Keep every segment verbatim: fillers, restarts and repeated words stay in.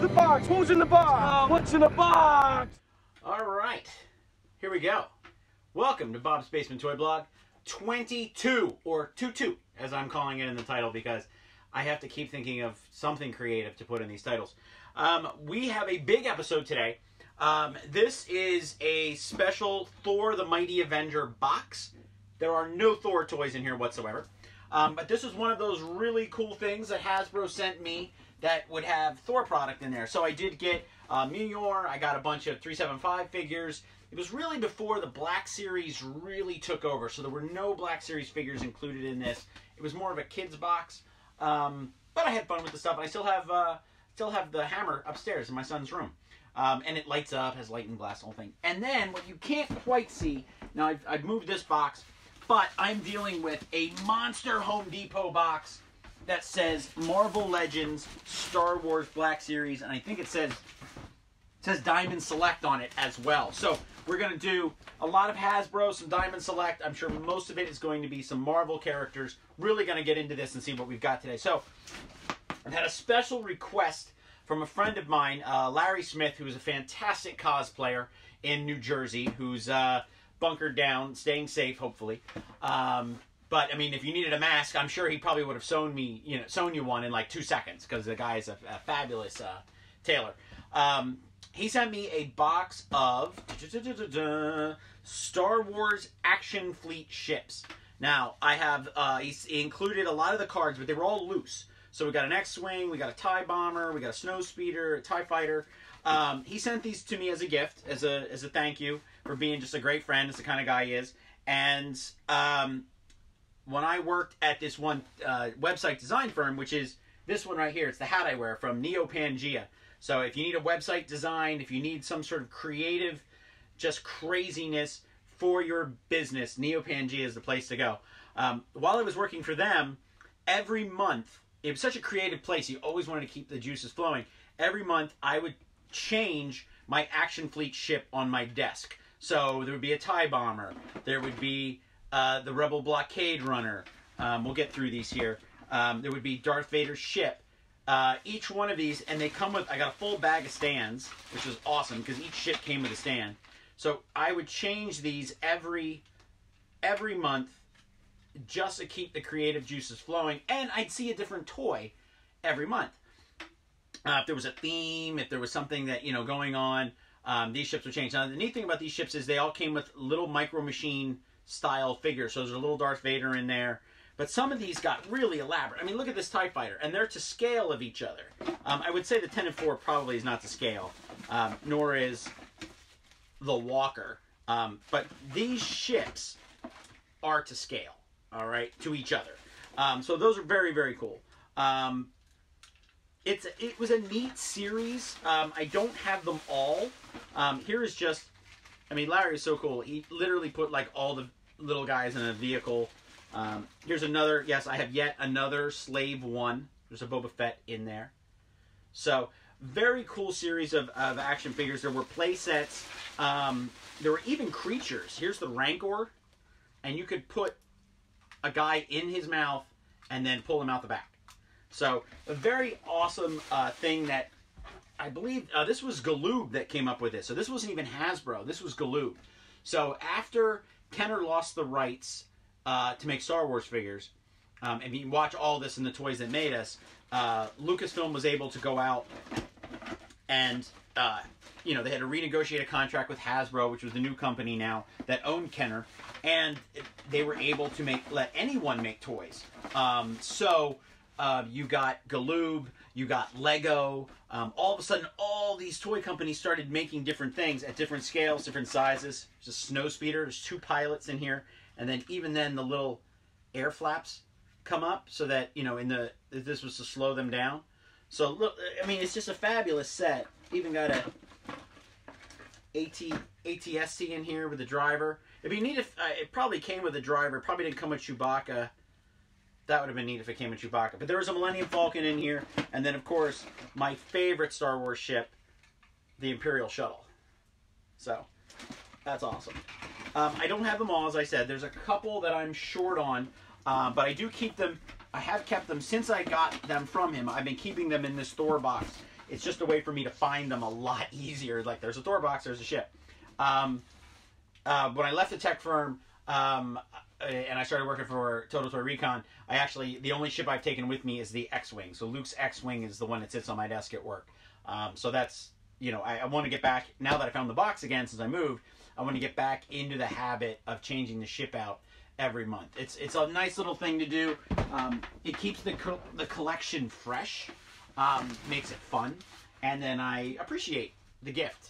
through the box. Who's in the box? What's in the box? All right, here we go. Welcome to Bob's Basement Toy Blog twenty-two, or two two, as I'm calling it in the title, because I have to keep thinking of something creative to put in these titles. Um, we have a big episode today. Um, this is a special Thor the Mighty Avenger box. There are no Thor toys in here whatsoever. Um, but this is one of those really cool things that Hasbro sent me that would have Thor product in there. So I did get uh, Mjolnir. I got a bunch of three seventy-five figures. It was really before the Black Series really took over. So there were no Black Series figures included in this. It was more of a kid's box. Um, but I had fun with the stuff. I still have uh, still have the hammer upstairs in my son's room. Um, and it lights up, has lightning blast, the whole thing. And then what you can't quite see, now I've, I've moved this box, but I'm dealing with a monster Home Depot box that says Marvel Legends, Star Wars Black Series, and I think it says, it says Diamond Select on it as well. So we're going to do a lot of Hasbro, some Diamond Select. I'm sure most of it is going to be some Marvel characters. Really going to get into this and see what we've got today. So I've had a special request from a friend of mine, uh, Larry Smith, who is a fantastic cosplayer in New Jersey, who's uh, bunkered down, staying safe, hopefully. Um, but, I mean, if you needed a mask, I'm sure he probably would have sewn me, you know, sewn you one in like two seconds, because the guy is a, a fabulous uh, tailor. Um, he sent me a box of da-da-da-da-da, Star Wars Action Fleet ships. Now, I have, uh, he, he included a lot of the cards, but they were all loose. So we got an X-Wing, we got a TIE Bomber, we got a Snow Speeder, a TIE Fighter. Um, he sent these to me as a gift, as a as a thank you for being just a great friend, as the kind of guy he is. And um, when I worked at this one uh, website design firm, which is this one right here, it's the hat I wear from Neo Pangea. So if you need a website design, if you need some sort of creative, just craziness for your business, Neo Pangea is the place to go. Um, while I was working for them, every month, it was such a creative place. You always wanted to keep the juices flowing. Every month, I would change my Action Fleet ship on my desk. So there would be a TIE Bomber. There would be uh, the Rebel Blockade Runner. Um, we'll get through these here. Um, there would be Darth Vader's ship. Uh, each one of these, and they come with, I got a full bag of stands, which was awesome because each ship came with a stand. So I would change these every every month, just to keep the creative juices flowing, and I'd see a different toy every month. Uh, if there was a theme, if there was something that, you know, going on, um, these ships would change. Now, the neat thing about these ships is they all came with little Micro Machine style figures, so there's a little Darth Vader in there, but some of these got really elaborate. I mean, look at this TIE Fighter, and they're to scale of each other. Um, I would say the ten and four probably is not to scale, um, nor is the Walker, um, but these ships are to scale. All right, to each other. Um, so those are very, very cool. Um, it's It was a neat series. Um, I don't have them all. Um, here is just, I mean, Larry is so cool. He literally put like all the little guys in a vehicle. Um, here's another, yes, I have yet another Slave One. There's a Boba Fett in there. So very cool series of, of action figures. There were play sets. Um, there were even creatures. Here's the Rancor. And you could put a guy in his mouth and then pull him out the back. So a very awesome uh, thing that I believe uh, this was Galoob that came up with this. So this wasn't even Hasbro. This was Galoob. So after Kenner lost the rights uh, to make Star Wars figures, um, and you can watch all this in the Toys That Made Us, uh, Lucasfilm was able to go out and uh, you know, they had to renegotiate a contract with Hasbro, which was the new company now that owned Kenner, and they were able to make let anyone make toys. Um, so uh, you got Galoob, you got Lego. Um, all of a sudden, all these toy companies started making different things at different scales, different sizes. There's a Snow Speeder. There's two pilots in here, and then even then the little air flaps come up so that, you know, in the this was to slow them down. So look, I mean, it's just a fabulous set. Even got a AT, A T S T in here with the driver. It'd be neat if uh, it probably came with a driver. It probably didn't come with Chewbacca. That would have been neat if it came with Chewbacca. But there was a Millennium Falcon in here, and then of course my favorite Star Wars ship, the Imperial Shuttle. So that's awesome. Um, I don't have them all, as I said. There's a couple that I'm short on, uh, but I do keep them. I have kept them since I got them from him. I've been keeping them in this Thor box. It's just a way for me to find them a lot easier. Like, there's a Thor box, there's a ship. Um, uh, when I left the tech firm, um, and I started working for Total Toy Recon, I actually, the only ship I've taken with me is the X-Wing. So Luke's X-Wing is the one that sits on my desk at work. Um, so that's, you know, I, I want to get back, now that I found the box again since I moved, I want to get back into the habit of changing the ship out every month. It's it's a nice little thing to do. Um, it keeps the, co the collection fresh, um, makes it fun, and then I appreciate the gift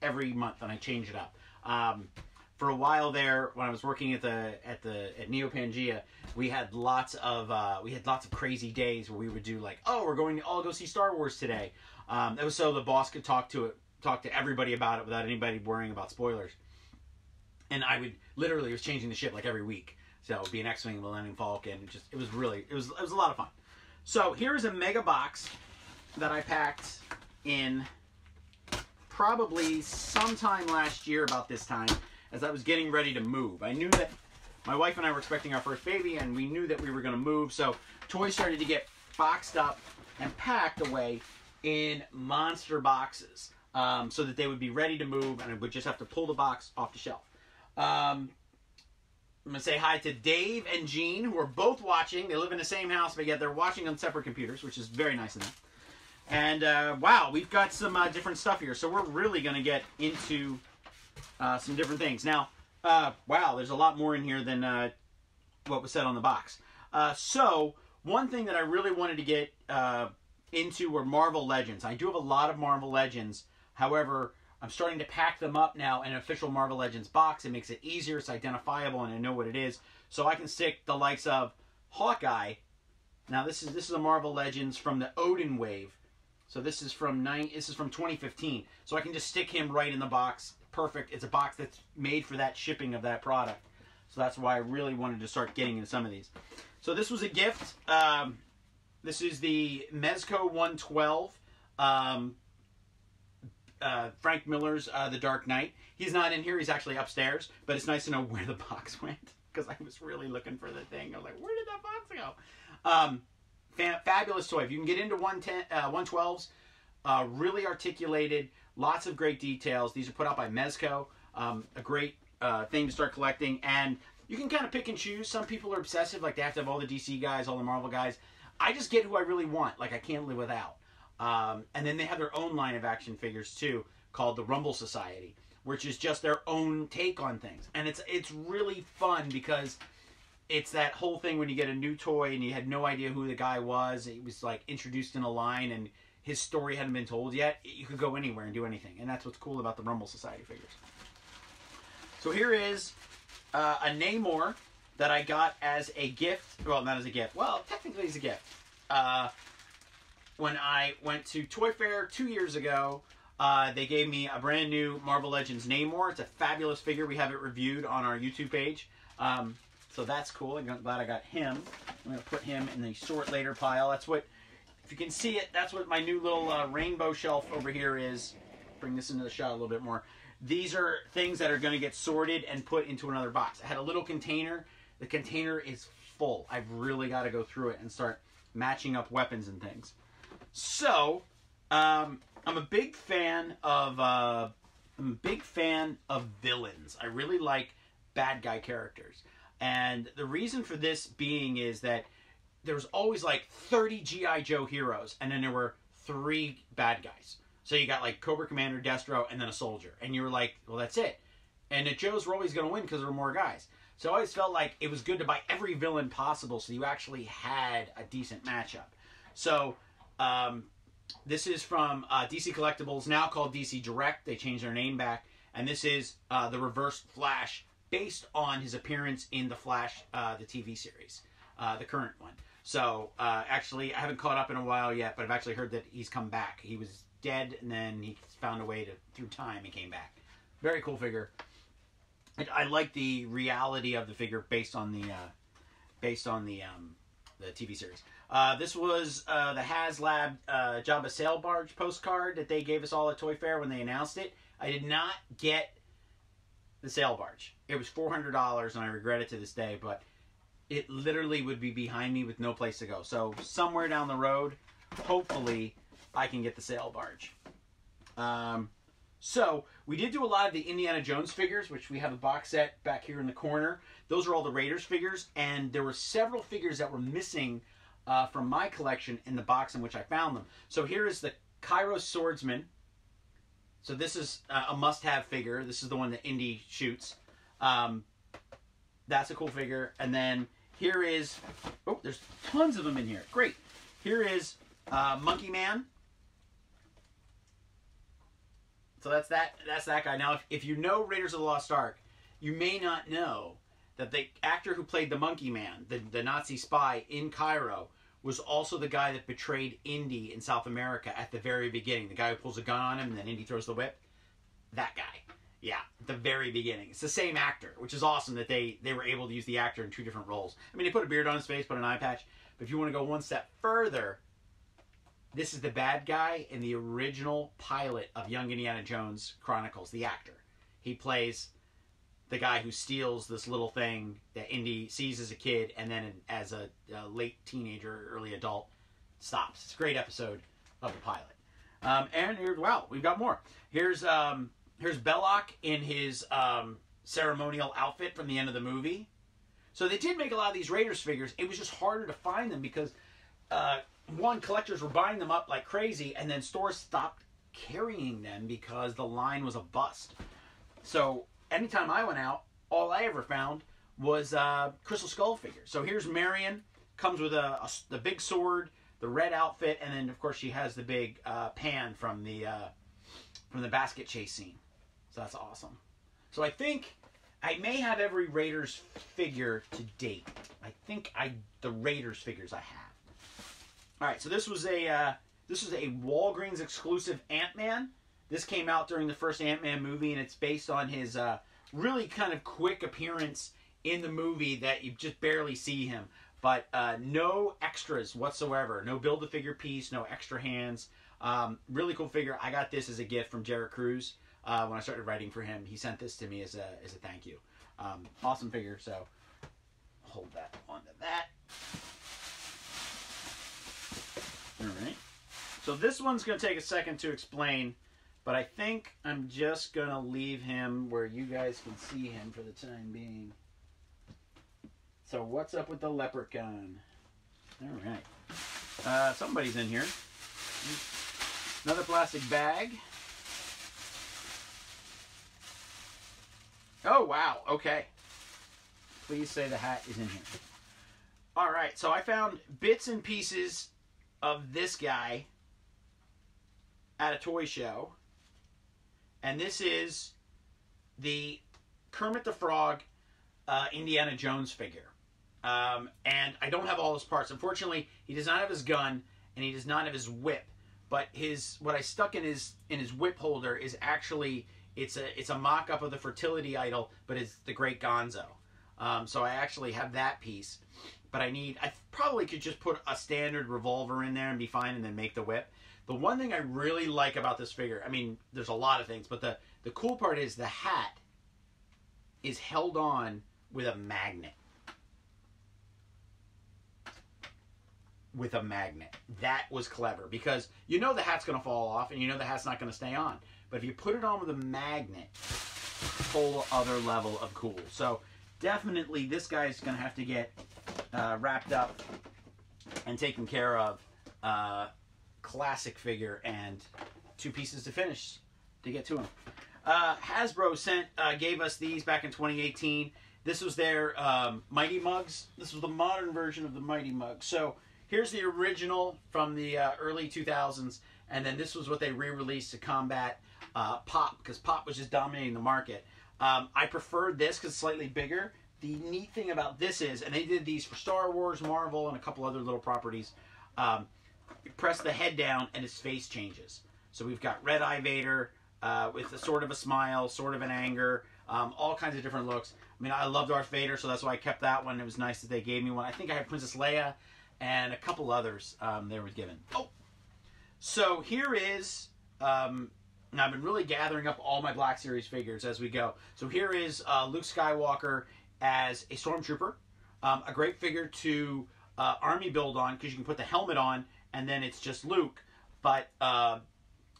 every month and I change it up. Um, For a while there, when I was working at the at the at Neo Pangea, we had lots of uh, we had lots of crazy days where we would do like, oh, we're going to all go see Star Wars today. Um, that was so the boss could talk to it, talk to everybody about it without anybody worrying about spoilers. And I would literally was changing the ship like every week, so it would be an X-Wing, Millennium Falcon. Just it was really it was it was a lot of fun. So here is a mega box that I packed in probably sometime last year about this time. As I was getting ready to move, I knew that my wife and I were expecting our first baby, and we knew that we were going to move, so toys started to get boxed up and packed away in monster boxes, um, so that they would be ready to move, and I would just have to pull the box off the shelf. Um, I'm going to say hi to Dave and Jean, who are both watching. They live in the same house, but yet they're watching on separate computers, which is very nice of them. And, uh, wow, we've got some uh, different stuff here, so we're really going to get into... Uh, some different things. Now, uh, wow, there's a lot more in here than uh, what was said on the box. Uh, so, one thing that I really wanted to get uh, into were Marvel Legends. I do have a lot of Marvel Legends. However, I'm starting to pack them up now in an official Marvel Legends box. It makes it easier. It's identifiable, and I know what it is. So I can stick the likes of Hawkeye. Now, this is this is a Marvel Legends from the Odin wave. So this is from nine. This is from twenty fifteen. So I can just stick him right in the box. Perfect. It's a box that's made for that shipping of that product. So that's why I really wanted to start getting into some of these. So this was a gift. Um, this is the Mezco one twelve. Um, uh, Frank Miller's uh, The Dark Knight. He's not in here. He's actually upstairs. But it's nice to know where the box went. Because I was really looking for the thing. I was like, where did that box go? Um, fa fabulous toy. If you can get into one ten, uh, one twelves, uh, really articulated. Lots of great details. These are put out by Mezco. Um, a great uh, thing to start collecting. And you can kind of pick and choose. Some people are obsessive. Like, they have to have all the D C guys, all the Marvel guys. I just get who I really want. Like, I can't live without. Um, and then they have their own line of action figures, too, called the Rumble Society, which is just their own take on things. And it's, it's really fun because it's that whole thing when you get a new toy and you had no idea who the guy was. He was, like, introduced in a line and... his story hadn't been told yet. You could go anywhere and do anything. And that's what's cool about the Rumble Society figures. So here is uh, a Namor that I got as a gift. Well, not as a gift. Well, technically it's a gift. Uh, when I went to Toy Fair two years ago, uh, they gave me a brand new Marvel Legends Namor. It's a fabulous figure. We have it reviewed on our YouTube page. Um, so that's cool. I'm glad I got him. I'm going to put him in the sort later pile. That's what... If you can see it, that's what my new little uh, rainbow shelf over here is. Bring this into the shot a little bit more. These are things that are going to get sorted and put into another box. I had a little container. The container is full. I've really got to go through it and start matching up weapons and things. So, um, I'm a big fan of uh, I'm a big fan of villains. I really like bad guy characters, and the reason for this being is that there was always like thirty G I Joe heroes, and then there were three bad guys. So you got like Cobra Commander, Destro, and then a soldier. And you were like, well, that's it. And the Joes were always going to win because there were more guys. So I always felt like it was good to buy every villain possible so you actually had a decent matchup. So um, this is from uh, D C Collectibles, now called D C Direct. They changed their name back. And this is uh, the Reverse Flash, based on his appearance in The Flash, uh, the T V series, uh, the current one. So, uh, actually, I haven't caught up in a while yet, but I've actually heard that he's come back. He was dead, and then he found a way to, through time, he came back. Very cool figure. I, I like the reality of the figure based on the, uh, based on the, um, the T V series. Uh, this was, uh, the HasLab, uh, Jabba Sail Barge postcard that they gave us all at Toy Fair when they announced it. I did not get the Sail Barge. It was four hundred dollars, and I regret it to this day, but... it literally would be behind me with no place to go. So somewhere down the road, hopefully, I can get the Sail Barge. Um, so we did do a lot of the Indiana Jones figures, which we have a box set back here in the corner. Those are all the Raiders figures, and there were several figures that were missing uh, from my collection in the box in which I found them. So here is the Kyro Swordsman. So this is uh, a must-have figure. This is the one that Indy shoots. Um, that's a cool figure. And then here is... Oh, there's tons of them in here. Great. Here is uh, Monkey Man. So that's that, that's that guy. Now, if, if you know Raiders of the Lost Ark, you may not know that the actor who played the Monkey Man, the, the Nazi spy in Cairo, was also the guy that betrayed Indy in South America at the very beginning. The guy who pulls a gun on him and then Indy throws the whip. That guy. Yeah, at the very beginning. It's the same actor, which is awesome that they, they were able to use the actor in two different roles. I mean, they put a beard on his face, put an eye patch. But if you want to go one step further, this is the bad guy in the original pilot of Young Indiana Jones Chronicles, the actor. He plays the guy who steals this little thing that Indy sees as a kid, and then as a, a late teenager, early adult, stops. It's a great episode of the pilot. Um, and here, wow, we've got more. Here's um, here's Belloc in his um, ceremonial outfit from the end of the movie. So they did make a lot of these Raiders figures. It was just harder to find them because, uh, one, collectors were buying them up like crazy, and then stores stopped carrying them because the line was a bust. So anytime I went out, all I ever found was uh, Crystal Skull figures. So here's Marion, comes with a, a the big sword, the red outfit, and then of course she has the big uh, pan from the uh, from the basket chase scene. So that's awesome. So I think I may have every Raiders figure to date. I think I the Raiders figures I have. All right, so this was a uh, this was a Walgreens exclusive Ant-Man. This came out during the first Ant-Man movie, and it's based on his uh, really kind of quick appearance in the movie that you just barely see him. But uh, no extras whatsoever. No build-a-figure piece, no extra hands. Um, really cool figure. I got this as a gift from Jared Cruz uh, when I started writing for him. He sent this to me as a, as a thank you. Um, awesome figure, so hold that onto that. All right. So this one's going to take a second to explain, but I think I'm just going to leave him where you guys can see him for the time being. So what's up with the leprechaun? All right. Uh, somebody's in here. Another plastic bag. Oh, wow. Okay. Please say the hat is in here. All right. So I found bits and pieces of this guy at a toy show, and this is the Kermit the Frog uh, Indiana Jones figure, um, and I don't have all his parts. Unfortunately, he does not have his gun and he does not have his whip, but his what I stuck in his in his whip holder is actually it's a it's a mock-up of the fertility idol, but it's the Great Gonzo. Um, so I actually have that piece. But I need, I probably could just put a standard revolver in there and be fine and then make the whip. The one thing I really like about this figure, I mean, there's a lot of things, but the, the cool part is the hat is held on with a magnet. With a magnet. That was clever because you know the hat's going to fall off and you know the hat's not going to stay on. But if you put it on with a magnet, whole other level of cool. So definitely this guy's going to have to get... Uh, wrapped up and taken care of. Uh, classic figure and two pieces to finish to get to him. Uh, Hasbro sent uh, gave us these back in twenty eighteen. This was their um, Mighty Mugs. This was the modern version of the Mighty Mug. So here's the original from the uh, early two thousands, and then this was what they re-released to combat uh, Pop, because Pop was just dominating the market. Um, I preferred this because it's slightly bigger. The neat thing about this is, and they did these for Star Wars, Marvel, and a couple other little properties, um, you press the head down and his face changes. So we've got Red Eye Vader uh, with a sort of a smile, sort of an anger, um, all kinds of different looks. I mean, I love Darth Vader, so that's why I kept that one. It was nice that they gave me one. I think I had Princess Leia and a couple others um, they were given. Oh! So here is... Um, and I've been really gathering up all my Black Series figures as we go. So here is uh, Luke Skywalker as a Stormtrooper, um, a great figure to uh, army build on because you can put the helmet on and then it's just Luke. But uh,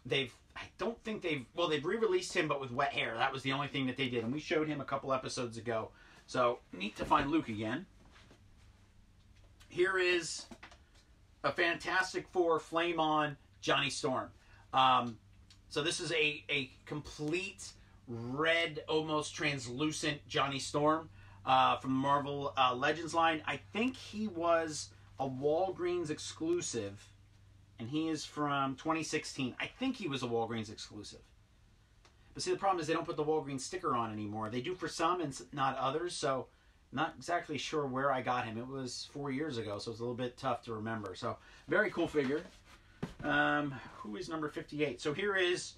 they've, I don't think they've, well, they've re-released him, but with wet hair. That was the only thing that they did. And we showed him a couple episodes ago. So, neat to find Luke again. Here is a Fantastic Four Flame On Johnny Storm. Um, so this is a, a complete red, almost translucent Johnny Storm uh, from the Marvel uh, Legends line. I think he was a Walgreens exclusive, and he is from twenty sixteen. I think he was a Walgreens exclusive. But see, the problem is they don't put the Walgreens sticker on anymore. They do for some and not others, so not exactly sure where I got him. It was four years ago, so it's a little bit tough to remember. So, very cool figure. Um, who is number fifty-eight? So here is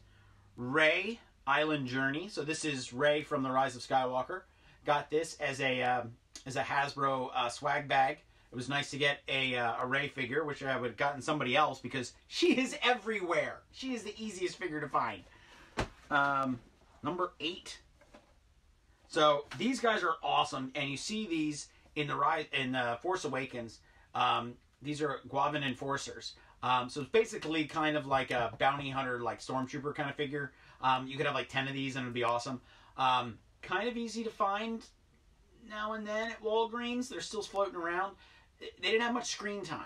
Rey, Island Journey. So this is Rey from The Rise of Skywalker. Got this as a um, as a Hasbro uh, swag bag. It was nice to get a, uh, a Rey figure, which I would have gotten somebody else because she is everywhere. She is the easiest figure to find. Um, number eight. So these guys are awesome, and you see these in the rise in uh, Force Awakens. Um, these are Guavan Enforcers. Um, so it's basically kind of like a bounty hunter, like Stormtrooper kind of figure. Um, you could have like ten of these and it'd be awesome. Um, kind of easy to find now and then at Walgreens. They're still floating around. They didn't have much screen time.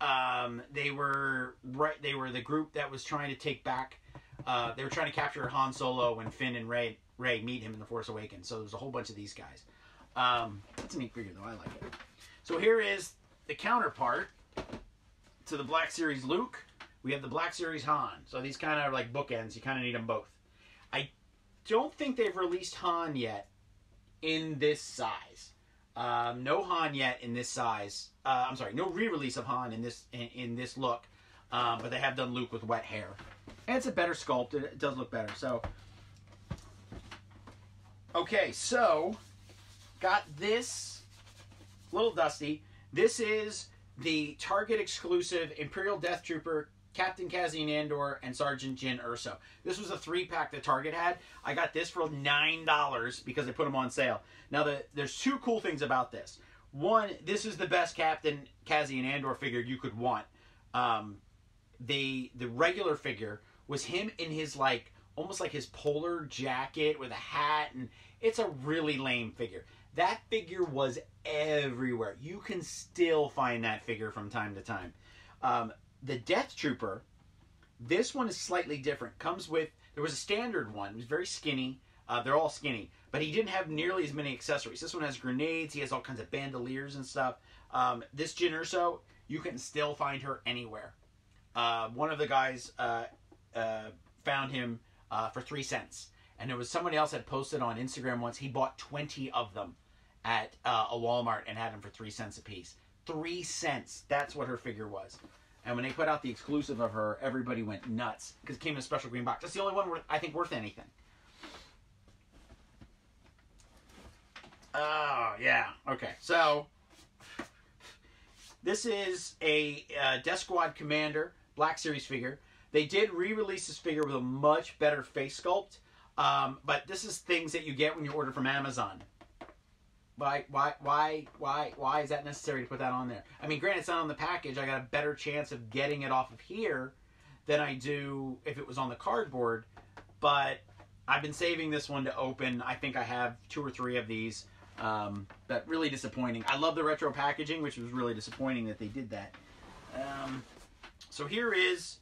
Um, they were right. They were the group that was trying to take back. Uh, they were trying to capture Han Solo when Finn and Rey, Rey meet him in The Force Awakens. So there's a whole bunch of these guys. Um, that's a neat figure though. I like it. So here is the counterpart to the Black Series Luke. We have the Black Series Han. So these kind of are like bookends. You kind of need them both. I don't think they've released Han yet in this size. Um, no Han yet in this size. Uh, I'm sorry, no re-release of Han in this in, in this look. Um, but they have done Luke with wet hair. And it's a better sculpt. It does look better. So, okay, so got this. A little dusty. This is the Target exclusive Imperial Death Trooper, Captain Cassian Andor, and Sergeant Jyn Erso. This was a three-pack that Target had. I got this for nine dollars because they put them on sale. Now, the, there's two cool things about this. One, this is the best Captain Cassian Andor figure you could want. Um, the, the regular figure was him in his, like, almost like his polar jacket with a hat, and it's a really lame figure. That figure was everywhere. You can still find that figure from time to time. Um, the Death Trooper, this one is slightly different. Comes with, there was a standard one. It was very skinny. Uh, they're all skinny. But he didn't have nearly as many accessories. This one has grenades. He has all kinds of bandoliers and stuff. Um, this Jyn Erso, you can still find her anywhere. Uh, one of the guys uh, uh, found him uh, for three cents. And there was somebody else that posted on Instagram once. He bought twenty of them at uh, a Walmart and had them for three cents a piece. Three cents. That's what her figure was. And when they put out the exclusive of her, everybody went nuts because it came in a special green box. That's the only one worth, I think worth anything. Oh, yeah. Okay. So this is a uh, Death Squad Commander Black Series figure. They did re-release this figure with a much better face sculpt. Um, but this is things that you get when you order from Amazon. Why, why, why, why, why is that necessary to put that on there? I mean, granted, it's not on the package. I got a better chance of getting it off of here than I do if it was on the cardboard. But I've been saving this one to open. I think I have two or three of these. Um, but really disappointing. I love the retro packaging, which was really disappointing that they did that. Um, so here is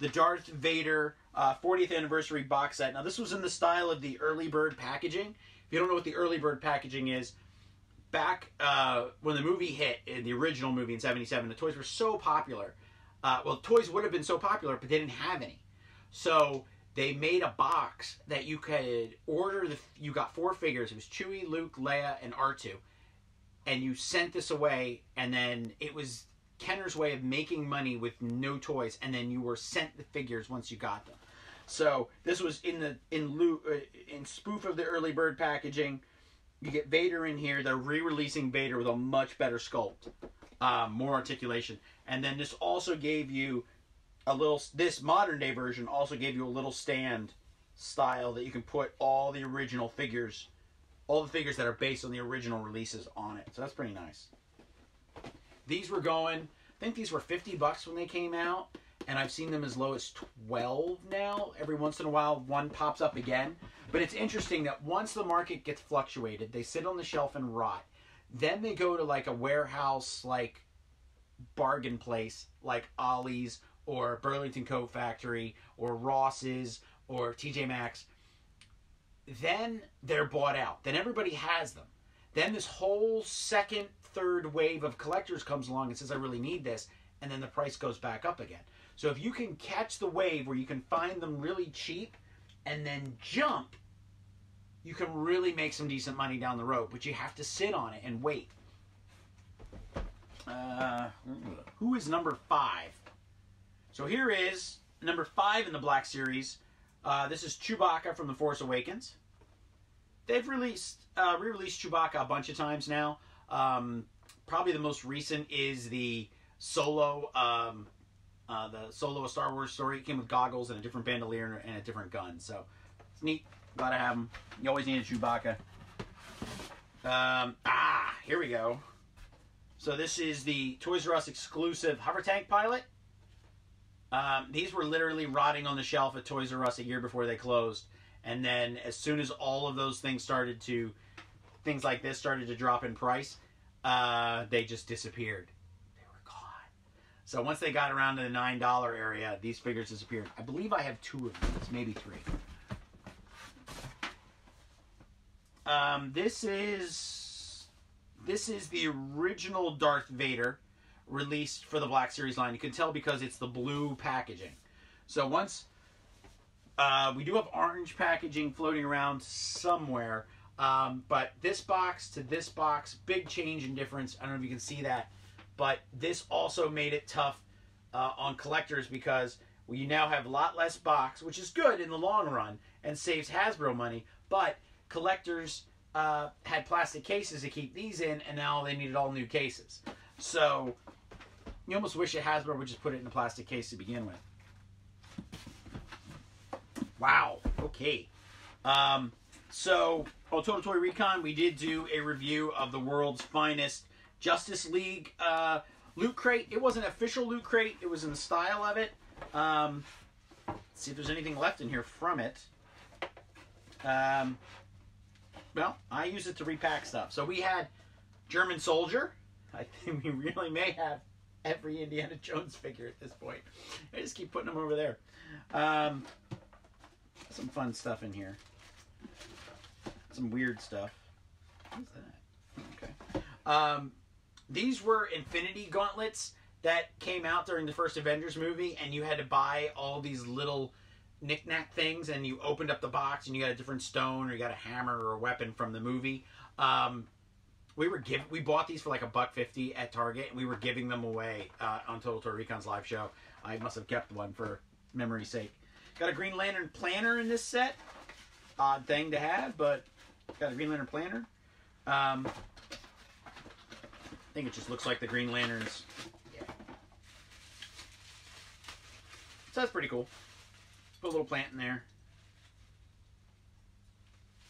the Darth Vader uh, fortieth anniversary box set. Now, this was in the style of the Early Bird packaging. If you don't know what the Early Bird packaging is, back uh, when the movie hit, in the original movie in seventy-seven, the toys were so popular. Uh, well, toys would have been so popular, but they didn't have any. So they made a box that you could order. The, you got four figures. It was Chewie, Luke, Leia, and R two. And you sent this away, and then it was Kenner's way of making money with no toys, and then you were sent the figures once you got them. So this was in the in lieu, uh, in spoof of the Early Bird packaging. You get Vader in here. They're re-releasing Vader with a much better sculpt, um, more articulation, and then this also gave you a little. This modern day version also gave you a little stand style that you can put all the original figures, all the figures that are based on the original releases on it. So that's pretty nice. These were going, I think these were fifty bucks when they came out, and I've seen them as low as twelve now. Every once in a while, one pops up again. But it's interesting that once the market gets fluctuated, they sit on the shelf and rot. Then they go to like a warehouse, like bargain place, like Ollie's or Burlington Coat Factory or Ross's or T J Maxx. Then they're bought out. Then everybody has them. Then this whole second, third wave of collectors comes along and says, I really need this. And then the price goes back up again. So if you can catch the wave where you can find them really cheap and then jump, you can really make some decent money down the road, but you have to sit on it and wait. Uh, who is number five? So here is number five in the Black Series. Uh, this is Chewbacca from The Force Awakens. They've released, uh, re-released Chewbacca a bunch of times now. Um, probably the most recent is the Solo, um, uh, the Solo A Star Wars Story. It came with goggles and a different bandolier and a different gun. So it's neat. Glad I have them. You always need a Chewbacca. Um, ah, here we go. So this is the Toys R Us exclusive hover tank pilot. Um, these were literally rotting on the shelf at Toys R Us a year before they closed. And then as soon as all of those things started to, things like this started to drop in price, uh, they just disappeared. They were gone. So once they got around to the nine dollar area, these figures disappeared. I believe I have two of these, maybe three. Um, this is, this is the original Darth Vader released for the Black Series line. You can tell because it's the blue packaging. So once, uh, we do have orange packaging floating around somewhere, um, but this box to this box, big change in difference. I don't know if you can see that, but this also made it tough, uh, on collectors because we now have a lot less box, which is good in the long run and saves Hasbro money, but collectors uh, had plastic cases to keep these in, and now they needed all new cases. So you almost wish that Hasbro would just put it in a plastic case to begin with. Wow. Okay. Um, so on Total Toy Recon, we did do a review of the world's finest Justice League uh, loot crate. It wasn't official loot crate. It was in the style of it. Um, let's see if there's anything left in here from it. Um... Well, I use it to repack stuff. So we had German Soldier. I think we really may have every Indiana Jones figure at this point. I just keep putting them over there. Um, some fun stuff in here. Some weird stuff. What's that? Okay. Um, these were Infinity Gauntlets that came out during the first Avengers movie, and you had to buy all these little knick-knack things, and you opened up the box and you got a different stone or you got a hammer or a weapon from the movie. Um, we were give we bought these for like a buck fifty at Target, and we were giving them away uh, on Total Toy Recon's live show. I must have kept one for memory's sake. Got a Green Lantern planner in this set. Odd thing to have, but got a Green Lantern planner. Um, I think it just looks like the Green Lanterns. Yeah. So that's pretty cool. Put a little plant in there.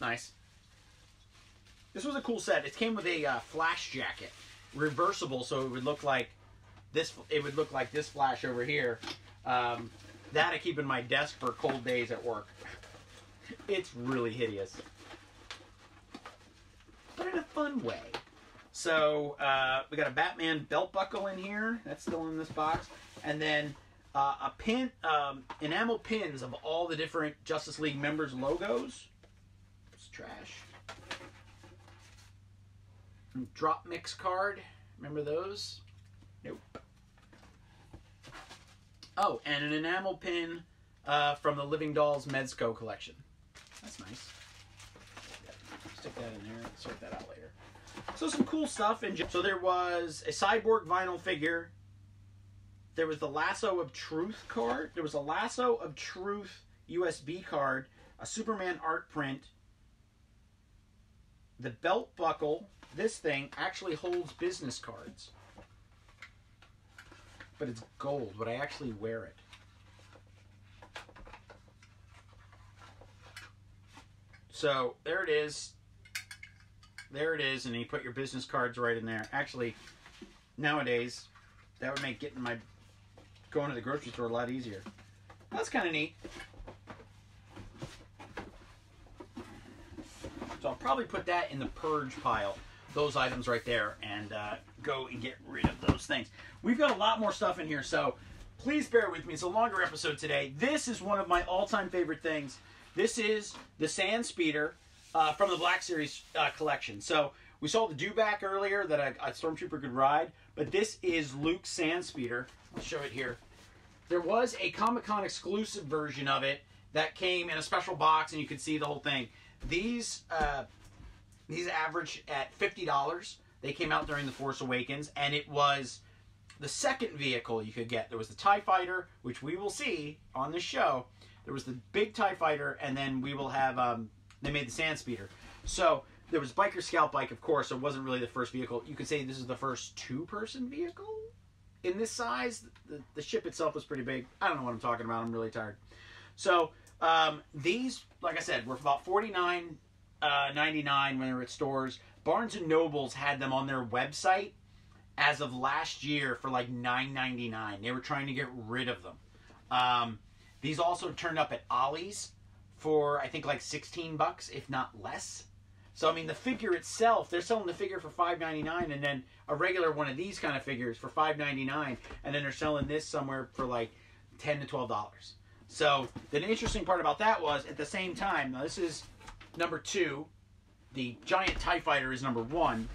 Nice. This was a cool set. It came with a uh, Flash jacket, reversible, so it would look like this. It would look like this Flash over here. Um, that I keep in my desk for cold days at work. It's really hideous, but in a fun way. So uh, we got a Batman belt buckle in here. That's still in this box, and then. Uh, a pin, um, enamel pins of all the different Justice League members' logos. It's trash. And drop mix card. Remember those? Nope. Oh, and an enamel pin uh, from the Living Dolls Mezco collection. That's nice. Stick that in there. Sort that out later. So some cool stuff. In so there was a Cyborg vinyl figure. There was the Lasso of Truth card. There was a Lasso of Truth U S B card, a Superman art print, the belt buckle. This thing actually holds business cards, but it's gold. Would I actually wear it? So there it is. There it is, and you put your business cards right in there. Actually, nowadays, that would make getting my going to the grocery store a lot easier. That's kind of neat. So I'll probably put that in the purge pile, those items right there, and uh, go and get rid of those things. We've got a lot more stuff in here, so please bear with me. It's a longer episode today. This is one of my all-time favorite things. This is the Sand Speeder uh, from the Black Series uh, collection. So we saw the dewback earlier that a, a Stormtrooper could ride, but this is Luke's Sand Speeder. I'll show it here. There was a Comic-Con exclusive version of it that came in a special box, and you could see the whole thing. These uh, these average at fifty dollars. They came out during the Force Awakens, and it was the second vehicle you could get. There was the TIE Fighter, which we will see on this show. There was the big TIE Fighter, and then we will have, um, they made the Sand Speeder. So there was Biker Scout Bike, of course, so it wasn't really the first vehicle. You could say this is the first two-person vehicle in this size. The, the ship itself was pretty big. I don't know what I'm talking about. I'm really tired. So um, these, like I said, were about forty-nine ninety-nine uh, when they were at stores. Barnes and Noble's had them on their website as of last year for like nine ninety-nine. They were trying to get rid of them. Um, these also turned up at Ollie's for I think like sixteen bucks, if not less. So I mean the figure itself, they're selling the figure for five ninety-nine, and then a regular one of these kind of figures for five ninety-nine, and then they're selling this somewhere for like ten to twelve dollars. So the interesting part about that was at the same time, now this is number two, the giant TIE Fighter is number one.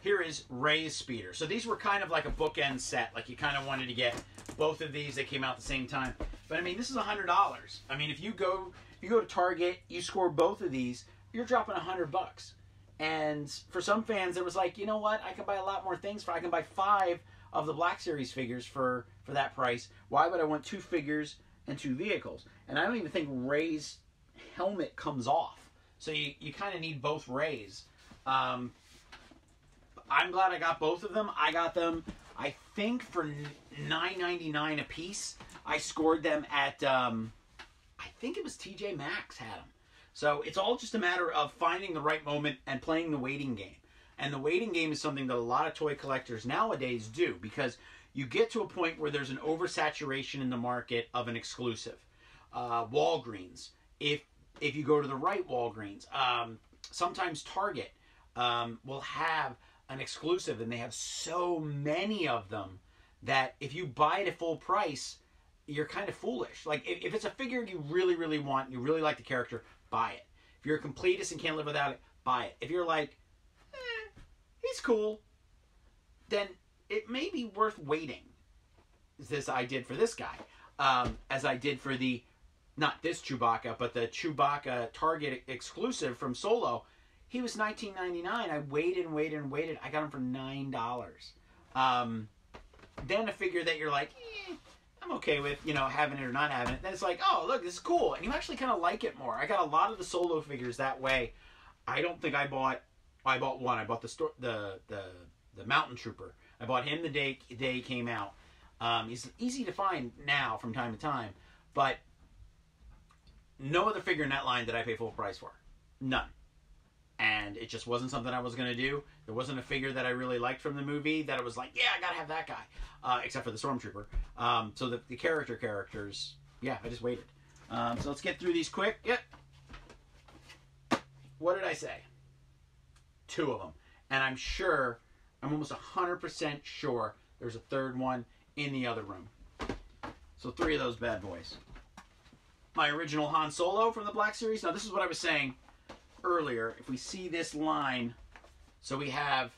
Here is Rey's Speeder. So these were kind of like a bookend set. Like you kind of wanted to get both of these. They came out at the same time. But I mean, this is one hundred dollars. I mean, if you go if you go to Target, you score both of these, you're dropping one hundred bucks. And for some fans, it was like, you know what? I can buy a lot more things. for I can buy five of the Black Series figures for, for that price. Why would I want two figures and two vehicles? And I don't even think Rey's helmet comes off. So you, you kind of need both Rey's. Um... I'm glad I got both of them. I got them, I think, for nine ninety-nine a piece. I scored them at, um, I think it was T J Maxx had them. So it's all just a matter of finding the right moment and playing the waiting game. And the waiting game is something that a lot of toy collectors nowadays do, because you get to a point where there's an oversaturation in the market of an exclusive. Uh, Walgreens, if, if you go to the right Walgreens, um, sometimes Target um, will have an exclusive, and they have so many of them that if you buy it at full price, you're kind of foolish. Like if, if it's a figure you really, really want, and you really like the character, buy it. If you're a completist and can't live without it, buy it. If you're like, eh, he's cool, then it may be worth waiting. This I did for this guy, um, as I did for the, not this Chewbacca, but the Chewbacca Target exclusive from Solo. He was nineteen ninety-nine. I waited and waited and waited. I got him for nine dollars. Um, then a figure that you're like, eh, I'm okay with, you know, having it or not having it. Then it's like, oh, look, this is cool. And you actually kind of like it more. I got a lot of the Solo figures that way. I don't think I bought, I bought one. I bought the the the, the Mountain Trooper. I bought him the day, day he came out. Um, he's easy to find now from time to time. But no other figure in that line did I pay full price for. None. And it just wasn't something I was going to do. There wasn't a figure that I really liked from the movie that it was like, yeah, I got to have that guy. Uh, except for the Stormtrooper. Um, so the, the character characters, yeah, I just waited. Um, so let's get through these quick. Yep. What did I say? Two of them. And I'm sure, I'm almost one hundred percent sure there's a third one in the other room. So three of those bad boys. My original Han Solo from the Black Series. Now this is what I was saying earlier. If we see this line, so we have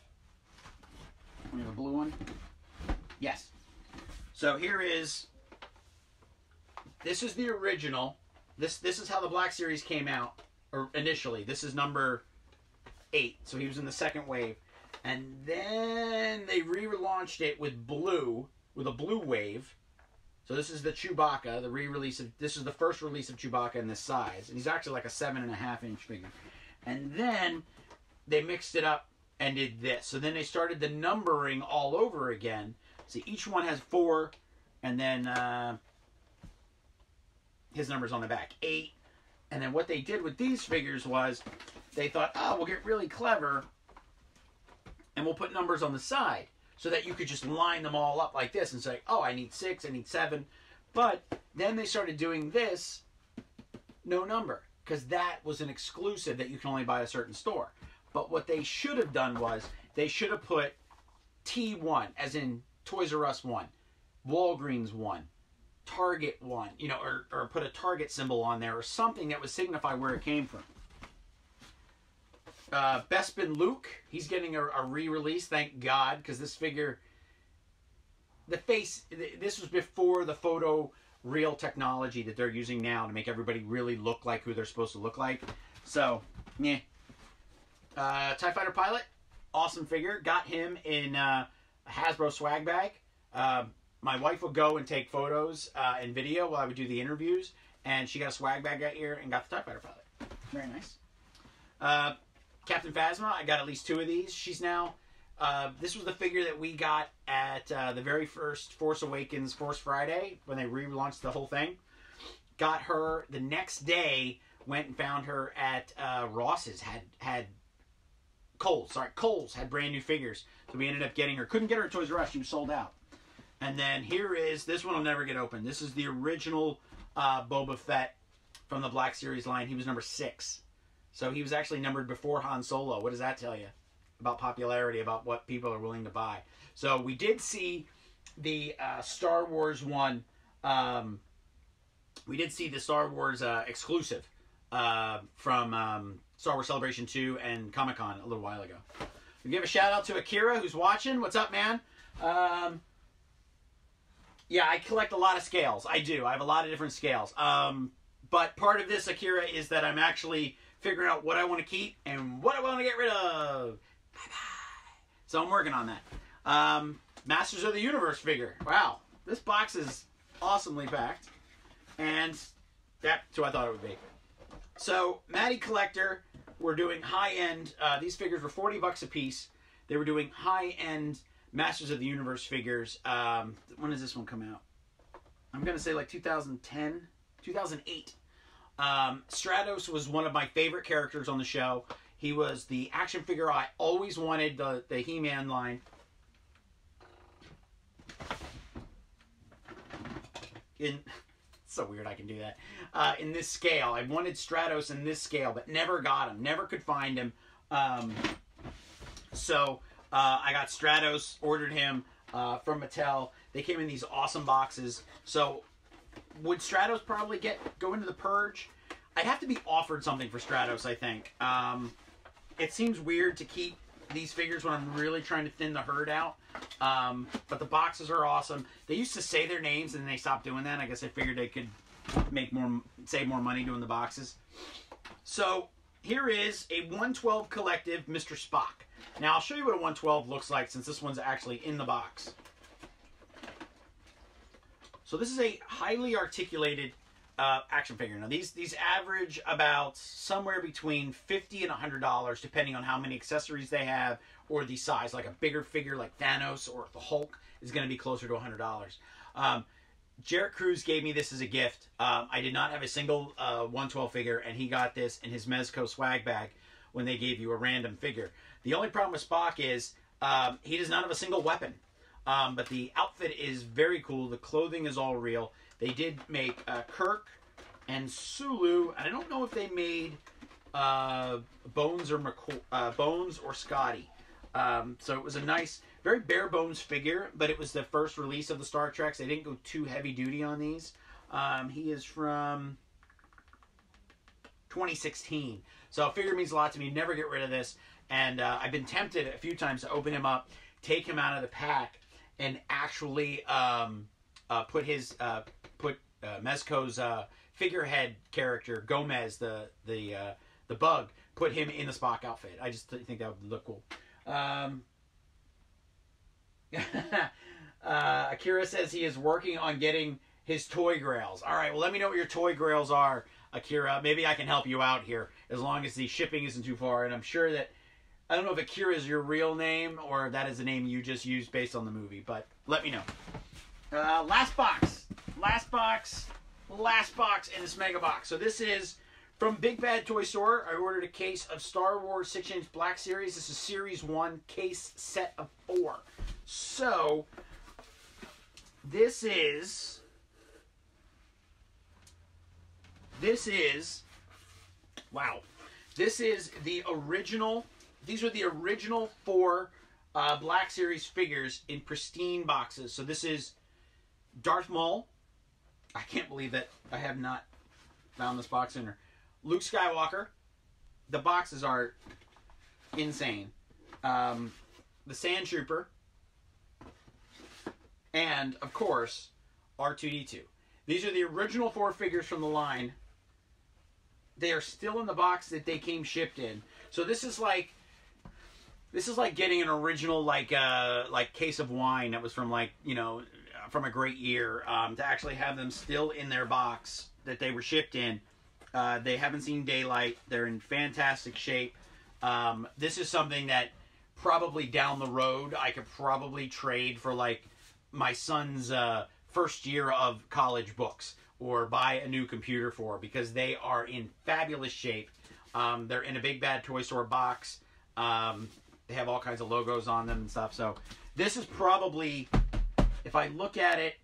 we have a blue one. Yes. So here is, this is the original. This this is how the Black Series came out, or initially. This is number eight. So he was in the second wave. And then they relaunched it with blue, with a blue wave. So this is the Chewbacca, the re-release of, this is the first release of Chewbacca in this size. And he's actually like a seven and a half inch figure. And then they mixed it up and did this. So then they started the numbering all over again. See, each one has four, and then uh, his number's on the back, eight. And then what they did with these figures was they thought, oh, we'll get really clever, and we'll put numbers on the side. so that you could just line them all up like this and say, oh, I need six, I need seven. But then they started doing this, no number, because that was an exclusive that you can only buy at a certain store. But what they should have done was they should have put T one, as in Toys R Us one, Walgreens one, Target one, you know, or, or put a Target symbol on there or something that would signify where it came from. Uh, Bespin Luke, he's getting a, a re-release, thank God, because this figure, the face, th this was before the photo reel technology that they're using now to make everybody really look like who they're supposed to look like. So, yeah. Uh, TIE Fighter Pilot, awesome figure. Got him in uh, a Hasbro swag bag. Uh, my wife would go and take photos uh, and video while I would do the interviews, and she got a swag bag out here and got the TIE Fighter Pilot. Very nice. Uh, Captain Phasma, I got at least two of these. She's now, uh, this was the figure that we got at uh, the very first Force Awakens Force Friday when they relaunched the whole thing. Got her the next day, went and found her at uh, Ross's, had, had Kohl's, sorry, Kohl's had brand new figures. So we ended up getting her, couldn't get her at Toys R Us, she was sold out. And then here is, this one will never get opened. This is the original uh, Boba Fett from the Black Series line. He was number six. So he was actually numbered before Han Solo. What does that tell you about popularity, about what people are willing to buy? So we did see the uh, Star Wars one. Um, we did see the Star Wars uh, exclusive uh, from um, Star Wars Celebration two and Comic-Con a little while ago. We give a shout out to Akira who's watching. What's up, man? Um, yeah, I collect a lot of scales. I do. I have a lot of different scales. Um, but part of this, Akira, is that I'm actually figuring out what I want to keep and what I want to get rid of. Bye-bye. So I'm working on that. Um, Masters of the Universe figure. Wow. This box is awesomely packed. And that's who I thought it would be. So, Maddie Collector, we're doing high-end. Uh, these figures were forty bucks a piece. They were doing high-end Masters of the Universe figures. Um, when does this one come out? I'm going to say like two thousand ten, two thousand eight. Um, Stratos was one of my favorite characters on the show. He was the action figure I always wanted, the, the He-Man line. In, it's so weird I can do that. Uh, in this scale. I wanted Stratos in this scale, but never got him. Never could find him. Um, so uh, I got Stratos, ordered him uh, from Mattel. They came in these awesome boxes. So would Stratos probably get go into the purge? I'd have to be offered something for Stratos, I think. Um, it seems weird to keep these figures when I'm really trying to thin the herd out. Um, but the boxes are awesome. They used to say their names and they stopped doing that. I guess I figured they could make more, save more money doing the boxes. So here is a one twelve collective Mister Spock. Now I'll show you what a one twelve looks like since this one's actually in the box. So this is a highly articulated uh, action figure. Now these these average about somewhere between fifty and a hundred dollars, depending on how many accessories they have or the size. Like a bigger figure, like Thanos or the Hulk, is going to be closer to a hundred dollars. Um, Jared Cruz gave me this as a gift. Um, I did not have a single uh, one twelve figure, and he got this in his Mezco swag bag when they gave you a random figure. The only problem with Spock is um, he does not have a single weapon. Um, but the outfit is very cool. The clothing is all real. They did make uh, Kirk and Sulu. And I don't know if they made uh, Bones or McCoy, uh, Bones or Scotty. Um, so it was a nice, very bare bones figure. But it was the first release of the Star Treks. They didn't go too heavy duty on these. Um, he is from twenty sixteen. So a figure means a lot to me. Never get rid of this. And uh, I've been tempted a few times to open him up, take him out of the pack, and actually um, uh, put his uh, put uh, Mezco's uh, figurehead character Gomez, the the uh, the bug, put him in the Spock outfit. I just th think that would look cool. Um, uh, Akira says he is working on getting his toy grails. All right, well let me know what your toy grails are, Akira. Maybe I can help you out here as long as the shipping isn't too far. And I'm sure that, I don't know if Akira is your real name or if that is the name you just used based on the movie, but let me know. Uh, last box. Last box. Last box in this mega box. So this is from Big Bad Toy Store. I ordered a case of Star Wars six inch Black Series. This is Series one, case set of four. So, this is, this is, wow, this is the original, these are the original four uh, Black Series figures in pristine boxes. So this is Darth Maul. I can't believe that I have not found this box in her. Luke Skywalker. The boxes are insane. Um, the Sand Trooper. And, of course, R two D two. These are the original four figures from the line. They are still in the box that they came shipped in. So this is like... This is like getting an original, like, uh, like case of wine that was from, like, you know, from a great year. Um, to actually have them still in their box that they were shipped in. Uh, they haven't seen daylight. They're in fantastic shape. Um, this is something that probably down the road I could probably trade for, like, my son's uh, first year of college books, or buy a new computer for, because they are in fabulous shape. Um, they're in a Big Bad Toy Store box. Um, they have all kinds of logos on them and stuff. So this is probably, if I look at it,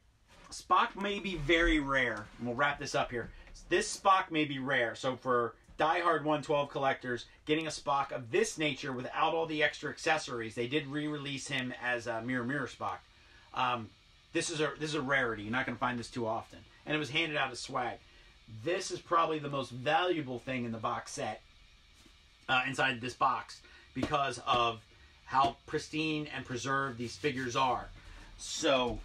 Spock may be very rare. And we'll wrap this up here. This Spock may be rare. So for diehard one twelve collectors, getting a Spock of this nature without all the extra accessories, they did re-release him as a Mirror Mirror Spock. Um, this is a this is a rarity. You're not going to find this too often. And it was handed out as swag. This is probably the most valuable thing in the box set, uh, inside this box, because of how pristine and preserved these figures are. So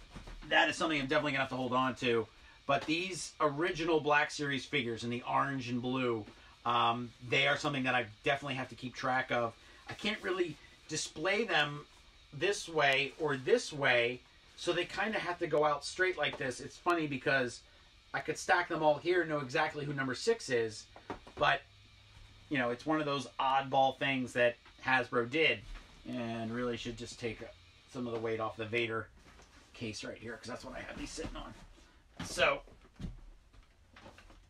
that is something I'm definitely going to have to hold on to. But these original Black Series figures in the orange and blue, um, they are something that I definitely have to keep track of. I can't really display them this way or this way, so they kind of have to go out straight like this. It's funny because I could stack them all here and know exactly who number six is, but, you know, it's one of those oddball things that Hasbro did, and really should just take some of the weight off the Vader case right here, because that's what I have these sitting on. So,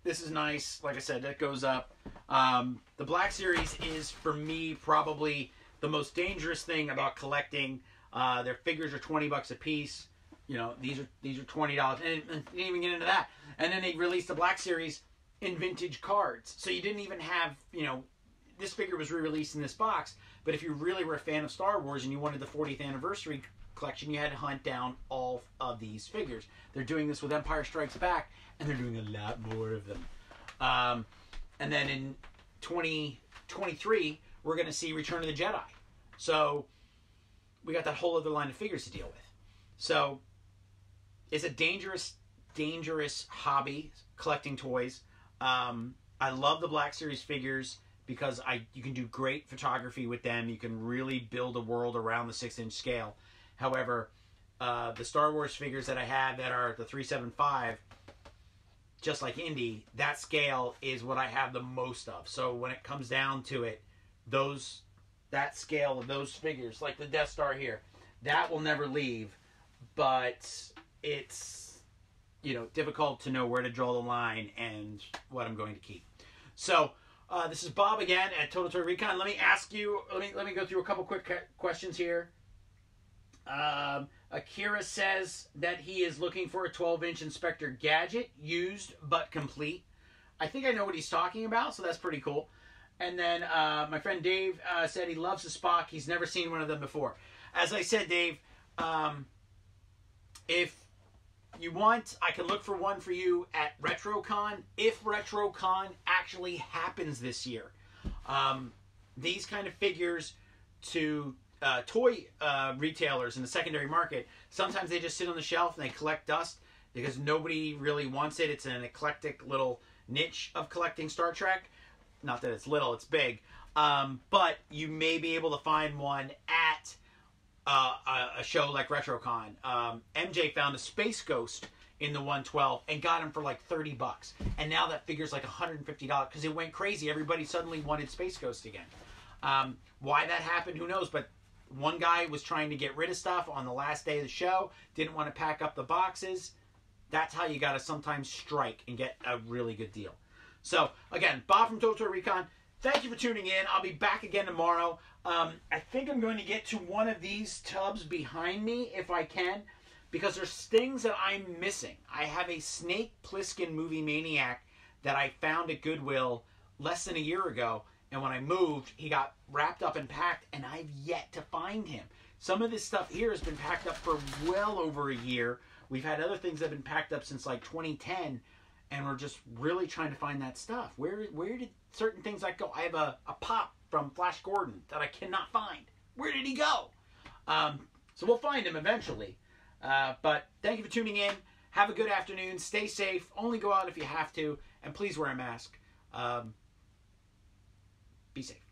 this is nice. Like I said, that goes up. Um, the Black Series is, for me, probably the most dangerous thing about collecting. Uh, their figures are twenty bucks a piece. You know, these are these are twenty dollars. And, and didn't even get into that. And then they released the Black Series in vintage cards. So you didn't even have, you know, this figure was re-released in this box. But if you really were a fan of Star Wars and you wanted the fortieth anniversary collection, you had to hunt down all of these figures. They're doing this with Empire Strikes Back, and they're doing a lot more of them. Um, and then in twenty twenty-three, we're going to see Return of the Jedi. So we got that whole other line of figures to deal with. So it's a dangerous, dangerous hobby, collecting toys. Um, I love the Black Series figures because I you can do great photography with them. You can really build a world around the six inch scale. However, uh, the Star Wars figures that I have that are the three seventy-five, just like Indy, that scale is what I have the most of. So when it comes down to it, those that scale of those figures, like the Death Star here, that will never leave. But it's, you know, difficult to know where to draw the line and what I'm going to keep. So uh, this is Bob again at Total Toy Recon. Let me ask you. Let me let me go through a couple quick questions here. Um, Akira says that he is looking for a twelve inch Inspector Gadget, used but complete. I think I know what he's talking about, so that's pretty cool. And then uh, my friend Dave uh, said he loves the Spock. He's never seen one of them before. As I said, Dave, um, if you want, I can look for one for you at RetroCon, if RetroCon actually happens this year. Um, these kind of figures to... Uh, toy uh, retailers in the secondary market, sometimes they just sit on the shelf and they collect dust because nobody really wants it. It's an eclectic little niche of collecting Star Trek. Not that it's little, it's big. Um, but you may be able to find one at uh, a, a show like RetroCon. Um, M J found a Space Ghost in the one twelve and got him for like thirty bucks. And now that figure's like one hundred fifty dollars because it went crazy. Everybody suddenly wanted Space Ghost again. Um, why that happened, who knows, but one guy was trying to get rid of stuff on the last day of the show, didn't want to pack up the boxes. That's how you got to sometimes strike and get a really good deal. So, again, Bob from Total Toy Recon, Thank you for tuning in. I'll be back again tomorrow. Um, I think I'm going to get to one of these tubs behind me if I can, because there's things that I'm missing. I have a Snake Plissken Movie Maniac that I found at Goodwill less than a year ago, and when I moved, he got wrapped up and packed, and I've yet to find him. Some of this stuff here has been packed up for well over a year. We've had other things that have been packed up since like twenty ten, and we're just really trying to find that stuff. Where where did certain things like go? I have a, a pop from Flash Gordon that I cannot find. Where did he go? Um, so we'll find him eventually. Uh, but thank you for tuning in. Have a good afternoon. Stay safe. Only go out if you have to. And please wear a mask. Um, be safe.